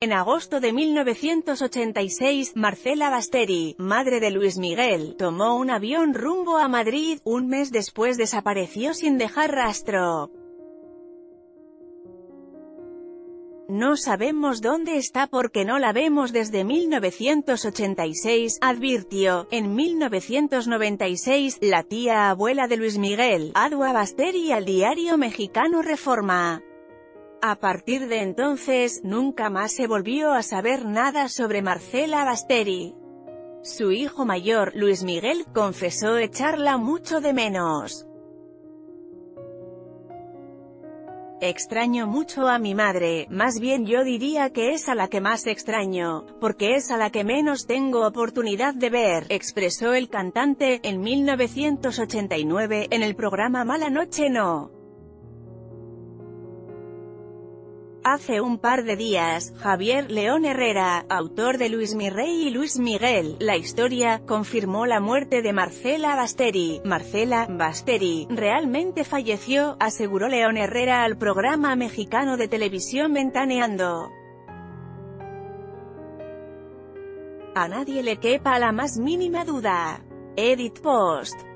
En agosto de 1986, Marcela Basteri, madre de Luis Miguel, tomó un avión rumbo a Madrid. Un mes después desapareció sin dejar rastro. No sabemos dónde está porque no la vemos desde 1986, advirtió. En 1996, la tía abuela de Luis Miguel, Adua Basteri, al diario mexicano Reforma. A partir de entonces, nunca más se volvió a saber nada sobre Marcela Basteri. Su hijo mayor, Luis Miguel, confesó echarla mucho de menos. Extraño mucho a mi madre, más bien yo diría que es a la que más extraño, porque es a la que menos tengo oportunidad de ver, expresó el cantante, en 1989, en el programa Mala Noche No. Hace un par de días, Javier León Herrera, autor de Luis Mirrey y Luis Miguel, la historia, confirmó la muerte de Marcela Basteri. Marcela Basteri realmente falleció, aseguró León Herrera al programa mexicano de televisión Ventaneando. A nadie le quepa la más mínima duda. Edit Post.